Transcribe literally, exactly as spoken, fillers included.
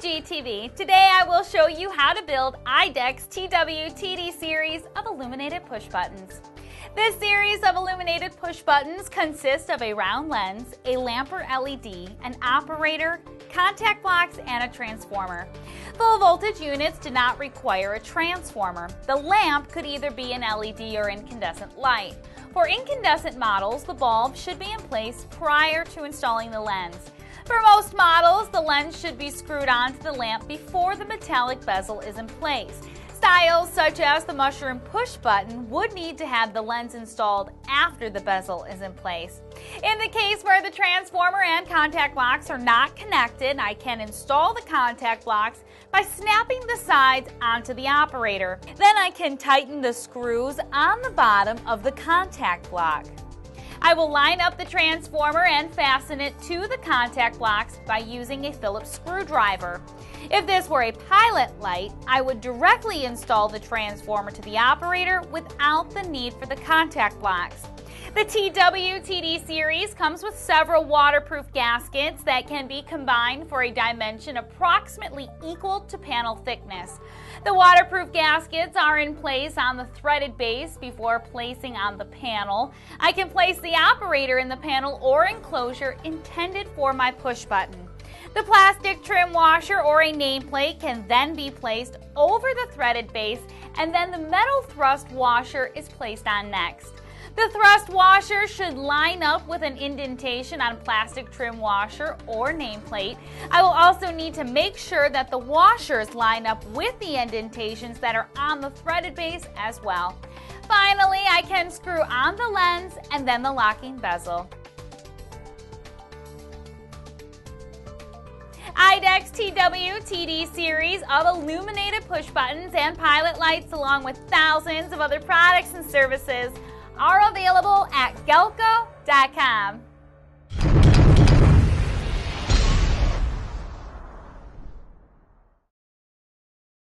G T V. Today I will show you how to build IDEC's T W T D series of illuminated push buttons. This series of illuminated push buttons consists of a round lens, a lamp or L E D, an operator, contact blocks, and a transformer. Full voltage units do not require a transformer. The lamp could either be an L E D or incandescent light. For incandescent models, the bulb should be in place prior to installing the lens. For most models, the lens should be screwed onto the lamp before the metallic bezel is in place. Styles such as the mushroom push button would need to have the lens installed after the bezel is in place. In the case where the transformer and contact blocks are not connected, I can install the contact blocks by snapping the sides onto the operator. Then I can tighten the screws on the bottom of the contact block. I will line up the transformer and fasten it to the contact blocks by using a Phillips screwdriver. If this were a pilot light, I would directly install the transformer to the operator without the need for the contact blocks. The T W T D series comes with several waterproof gaskets that can be combined for a dimension approximately equal to panel thickness. The waterproof gaskets are in place on the threaded base before placing on the panel. I can place the operator in the panel or enclosure intended for my push button. The plastic trim washer or a nameplate can then be placed over the threaded base, and then the metal thrust washer is placed on next. The thrust washer should line up with an indentation on plastic trim washer or nameplate. I will also need to make sure that the washers line up with the indentations that are on the threaded base as well. Finally, I can screw on the lens and then the locking bezel. IDEC's T W T D series of illuminated push buttons and pilot lights, along with thousands of other products and services, are available at Galco dot com.